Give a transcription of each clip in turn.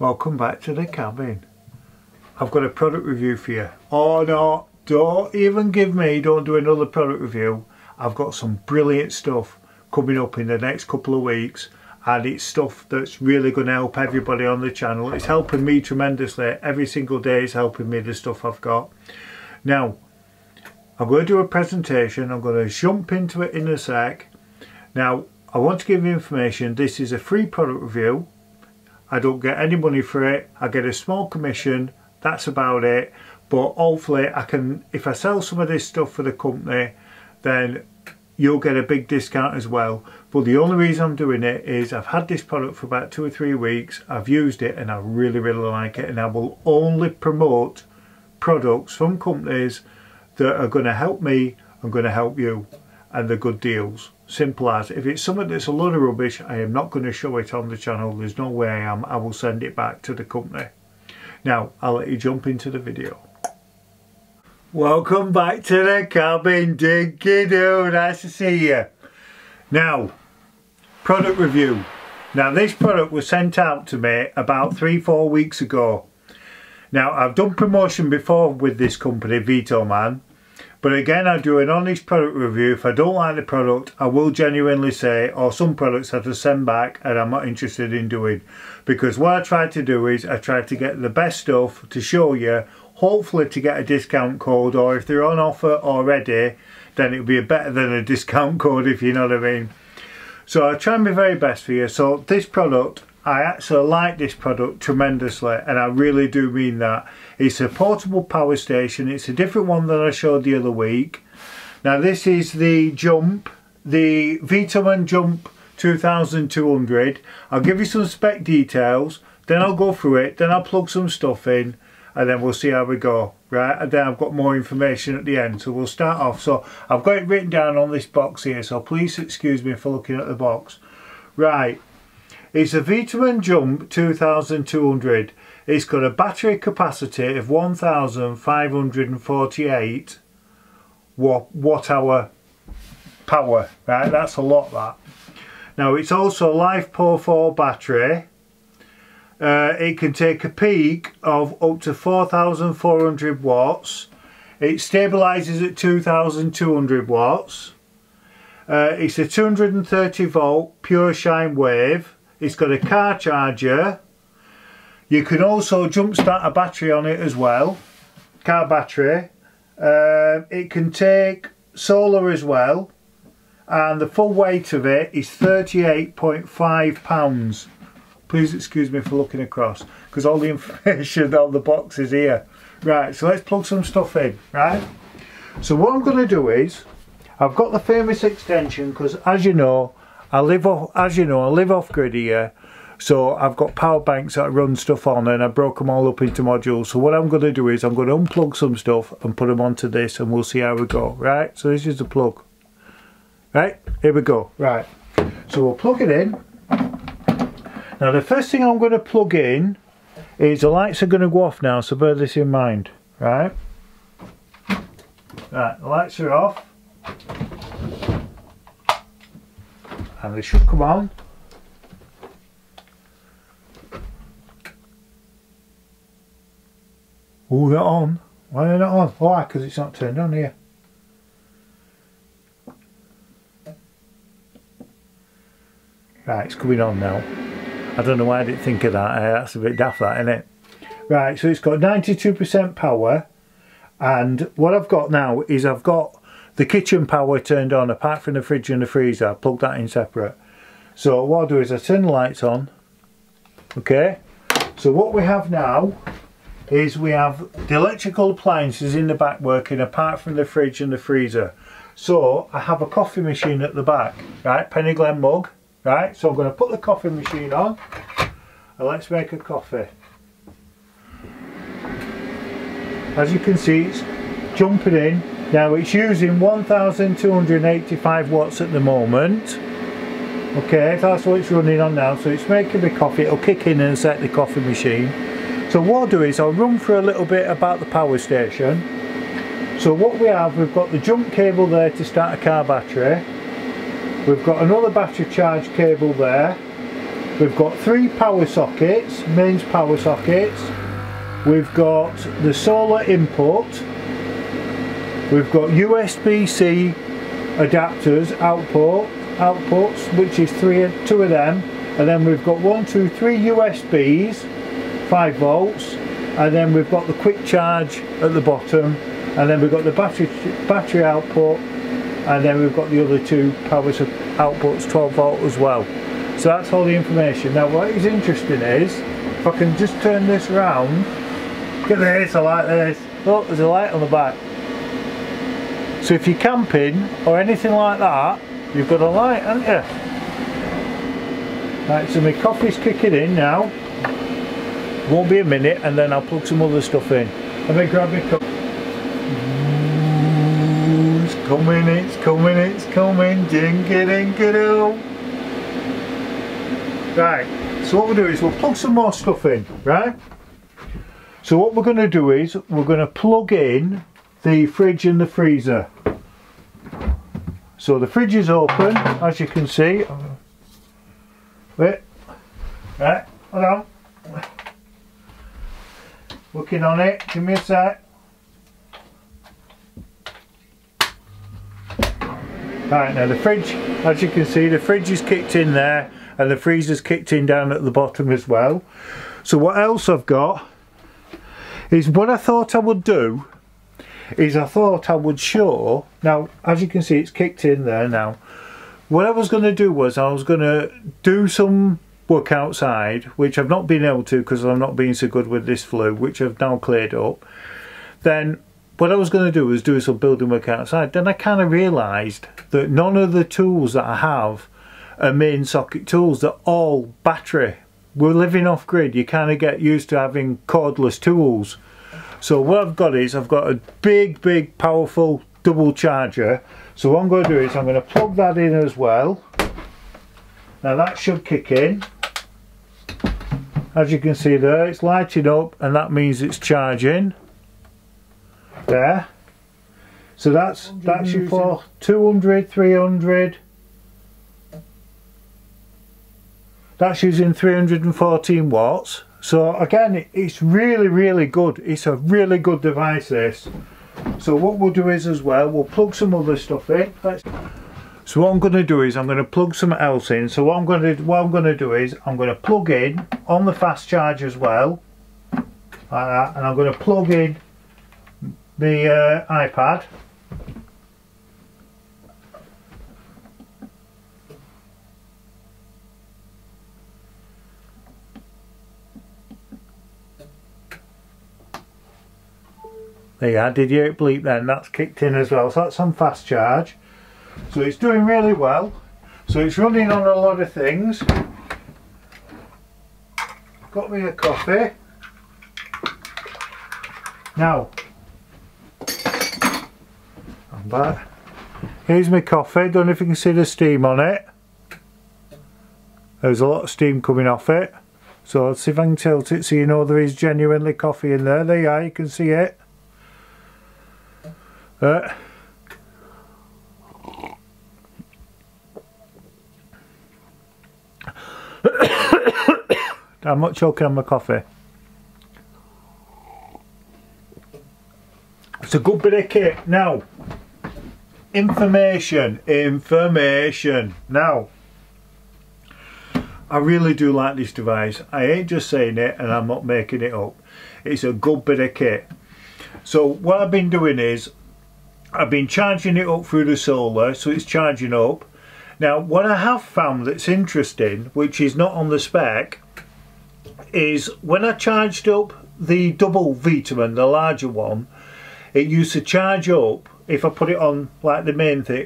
Welcome back to the cabin. I've got a product review for you. Oh no, don't even give me, don't do another product review. I've got some brilliant stuff coming up in the next couple of weeks, and it's stuff that's really going to help everybody on the channel. It's helping me tremendously. Every single day it's helping me, the stuff I've got. Now, I'm going to do a presentation. I'm going to jump into it in a sec. Now, I want to give you information. This is a free product review. I don't get any money for it. I get a small commission. That's about it. But hopefully I can, if I sell some of this stuff for the company, then you'll get a big discount as well. But the only reason I'm doing it is I've had this product for about 2 or 3 weeks. I've used it and I really like it, and I will only promote products from companies that are going to help me and going to help you, and they're good deals. Simple as. If it's something that's a load of rubbish, I am not going to show it on the channel. There's no way I am. I will send it back to the company. Now I'll let you jump into the video. Welcome back to the cabin, Dinky Doo, nice to see you. Now, product review. Now this product was sent out to me about 3-4 weeks ago. Now I've done promotion before with this company, VTOMAN, but again I do an honest product review. If I don't like the product, I will genuinely say, or some products I have to send back and I'm not interested in doing. Because what I try to do is I try to get the best stuff to show you, hopefully to get a discount code, or if they're on offer already, then it'll be better than a discount code, if you know what I mean. So I try my very best for you. So this product, I actually like this product tremendously, and I really do mean that. It's a portable power station. It's a different one than I showed the other week. Now this is the Jump, the VTOMAN Jump 2200. I'll give you some spec details, then I'll go through it, then I'll plug some stuff in, and then we'll see how we go, right? And then I've got more information at the end, so we'll start off. So I've got it written down on this box here, so please excuse me for looking at the box. Right, it's a VTOMAN Jump 2200. It's got a battery capacity of 1548 watt-hour power, right? That's a lot, that. Now it's also a LifePo4 battery. It can take a peak of up to 4,400 watts. It stabilises at 2,200 watts. It's a 230 volt pure sine wave. It's got a car charger. You can also jump start a battery on it as well. Car battery. It can take solar as well. And the full weight of it is 38.5 pounds. Please excuse me for looking across, because all the information on the box is here. Right, so let's plug some stuff in, right? So what I'm going to do is, I've got the famous extension, because as you know, I live off grid here. So I've got power banks that I run stuff on, and I broke them all up into modules. So what I'm going to do is, I'm going to unplug some stuff and put them onto this, and we'll see how we go, right? So this is the plug. Right, here we go, right. So we'll plug it in. Now the first thing I'm going to plug in is, the lights are going to go off now, so bear this in mind, right? Right, the lights are off. And they should come on. Oh, they're on. Why are they not on? Why? Because it's not turned on here. Right, it's coming on now. I don't know why I didn't think of that. That's a bit daft, that, isn't it? Right, so it's got 92% power, and what I've got now is I've got the kitchen power turned on, apart from the fridge and the freezer. I plugged that in separate. So what I'll do is I turn the lights on. Okay, so what we have now is we have the electrical appliances in the back working, apart from the fridge and the freezer. So I have a coffee machine at the back, right? Penny Glen mug. Right, so I'm going to put the coffee machine on, and let's make a coffee. As you can see, it's jumping in. Now it's using 1285 watts at the moment. Okay, that's what it's running on now, so it's making the coffee. It'll kick in and set the coffee machine. So what I'll do is I'll run through a little bit about the power station. So what we have, we've got the jump cable there to start a car battery. We've got another battery charge cable there. We've got three power sockets, mains power sockets. We've got the solar input. We've got USB-C adapters, outputs, which is two of them. And then we've got 1, 2, 3 USBs, 5 volts. And then we've got the quick charge at the bottom. And then we've got the battery output. And then we've got the other two power outputs, 12 volt as well. So that's all the information. Now what is interesting is, if I can just turn this round, look at this, I like this. Look, there's a light on the back. So if you're camping or anything like that, you've got a light, haven't you? Right, so my coffee's kicking in now. Won't be a minute, and then I'll plug some other stuff in. Let me grab my cup. It's coming, it's coming, it's coming. Ding-a-ding-a-doo. Right, so what we'll do is we'll plug some more stuff in, right? So what we're going to do is we're going to plug in the fridge and the freezer. So the fridge is open, as you can see. Wait, right, hold on. Working on it, give me a sec. Right, now the fridge, as you can see, the fridge is kicked in there. And the freezer's kicked in down at the bottom as well. So what else I've got is what I thought I would do is I thought I would show. Now as you can see it's kicked in there now. What I was going to do was I was going to do some work outside, which I've not been able to because I'm not being so good with this flu, which I've now cleared up. Then what I was going to do was do some building work outside. Then I kind of realised that none of the tools that I have are main socket tools, they're all battery. We're living off grid, you kind of get used to having cordless tools. So what I've got is I've got a big powerful double charger. So what I'm going to do is I'm going to plug that in as well. Now that should kick in. As you can see there, it's lighting up and that means it's charging. There. So that's your 200, 300. That's using 314 watts. So again, it's really good. It's a really good device, this. So what we'll do is as well, we'll plug some other stuff in. So what I'm going to do is I'm going to plug some else in. So what I'm going to do is I'm going to plug in on the fast charge as well, like that, and I'm going to plug in the iPad. There you are, did you hear it bleep then? That's kicked in as well, so that's on fast charge. So it's doing really well. So it's running on a lot of things. Got me a coffee. Now, I'm back. Here's my coffee, don't know if you can see the steam on it. There's a lot of steam coming off it. So let's see if I can tilt it so you know there is genuinely coffee in there. There you are, you can see it. I'm not choking on my coffee. It's a good bit of kit. Now, information. Now, I really do like this device. I ain't just saying it and I'm not making it up. It's a good bit of kit. So what I've been doing is I've been charging it up through the solar, so it's charging up. Now what I have found that's interesting, which is not on the spec, is when I charged up the double VTOMAN, the larger one, it used to charge up if I put it on like the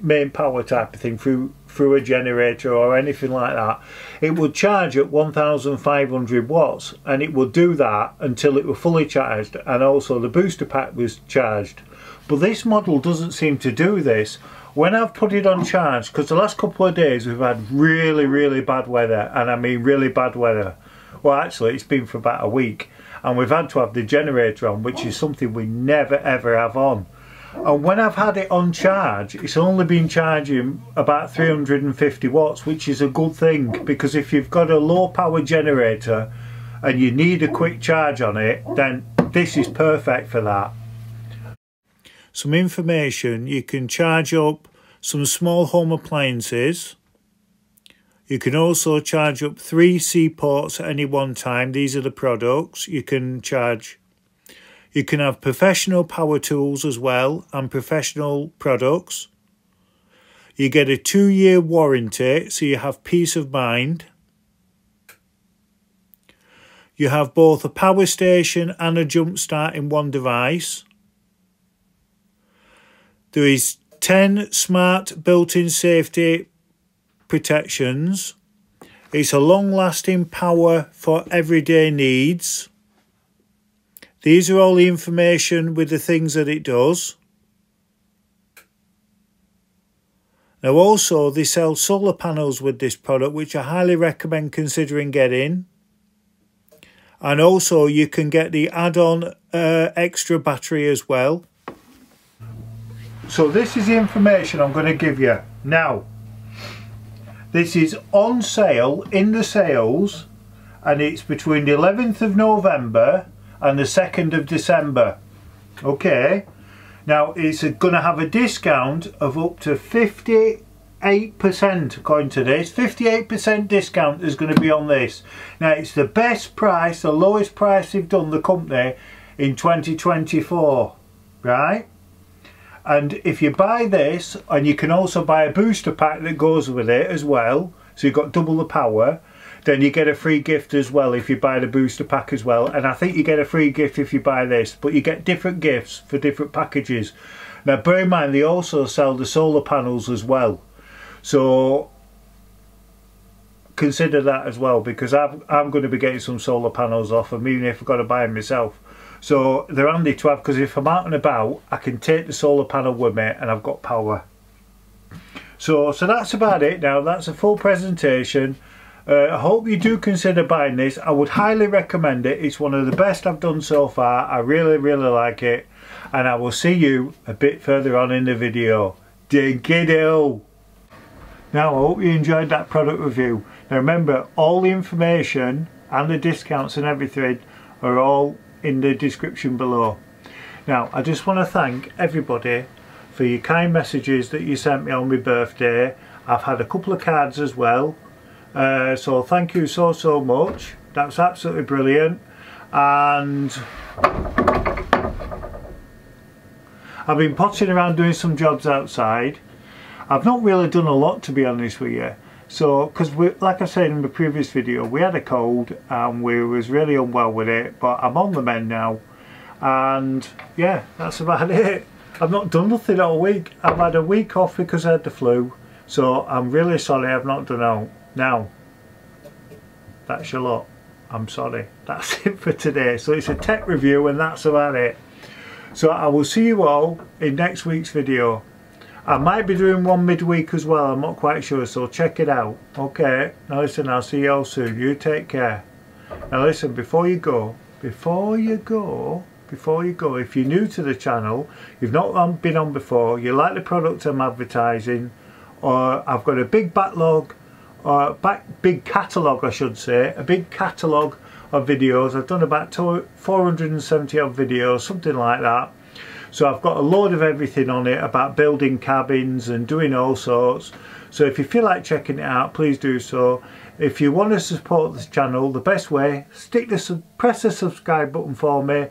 main power type of thing through a generator or anything like that. It would charge at 1500 watts and it would do that until it was fully charged, and also the booster pack was charged. But this model doesn't seem to do this. When I've put it on charge, because the last couple of days we've had really bad weather, and I mean really bad weather. Well, actually it's been for about a week, and we've had to have the generator on, which is something we never ever have on. And when I've had it on charge, it's only been charging about 350 watts, which is a good thing, because if you've got a low power generator and you need a quick charge on it, then this is perfect for that. Some information: you can charge up some small home appliances. You can also charge up 3 C ports at any one time. These are the products you can charge. You can have professional power tools as well, and professional products. You get a 2-year warranty, so you have peace of mind. You have both a power station and a jump start in one device. There is 10 smart built-in safety protections. It's a long-lasting power for everyday needs. These are all the information with the things that it does. Now also, they sell solar panels with this product, which I highly recommend considering getting. And also you can get the add-on extra battery as well. So this is the information I'm going to give you now. This is on sale in the sales, and it's between the 11th of November and the 2nd of December. Okay, now it's going to have a discount of up to 58%, according to this. 58% discount is going to be on this. Now it's the best price, the lowest price they've done, the company, in 2024, right? And if you buy this, and you can also buy a booster pack that goes with it as well, so you've got double the power, then you get a free gift as well if you buy the booster pack as well. And I think you get a free gift if you buy this, but you get different gifts for different packages. Now bear in mind, they also sell the solar panels as well, so consider that as well, because I'm going to be getting some solar panels off them, even if I've got to buy them myself. So they're handy to have, because if I'm out and about, I can take the solar panel with me and I've got power. So that's about it. Now that's a full presentation. I hope you do consider buying this. I would highly recommend it. It's one of the best I've done so far. I really like it, and I will see you a bit further on in the video. Dinky do. Now I hope you enjoyed that product review. Now remember, all the information and the discounts and everything are all in the description below. Now I just want to thank everybody for your kind messages that you sent me on my birthday. I've had a couple of cards as well, so thank you so much. That's absolutely brilliant. And I've been potting around doing some jobs outside. I've not really done a lot, to be honest with you. So, because like I said in the previous video, we had a cold and we was really unwell with it, but I'm on the mend now. And yeah, that's about it. I've not done nothing all week. I've had a week off because I had the flu, so I'm really sorry I've not done out. Now, that's your lot. I'm sorry. That's it for today. So it's a tech review and that's about it. So I will see you all in next week's video. I might be doing one midweek as well, I'm not quite sure, so check it out. Okay, now listen, I'll see you all soon. You take care. Now listen, before you go, if you're new to the channel, you've not been on before, you like the product I'm advertising, or I've got a big backlog, or big catalogue I should say, a big catalogue of videos. I've done about 470 odd videos, something like that. So I've got a load of everything on it about building cabins and doing all sorts. So if you feel like checking it out, please do so. If you want to support this channel, the best way, press the subscribe button for me,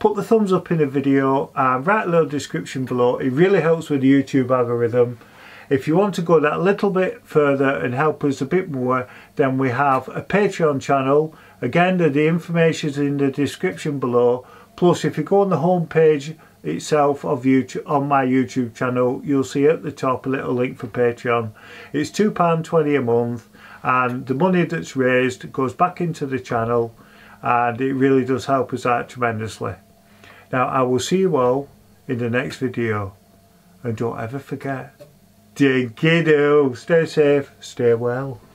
put the thumbs up in the video, and write a little description below. It really helps with the YouTube algorithm. If you want to go that little bit further and help us a bit more, then we have a Patreon channel. Again, the information is in the description below. Plus, if you go on the homepage itself of YouTube, on my YouTube channel, you'll see at the top a little link for Patreon. It's £2.20 a month, and the money that's raised goes back into the channel, and it really does help us out tremendously. Now I will see you all in the next video, and don't ever forget, dinky do, stay safe, stay well.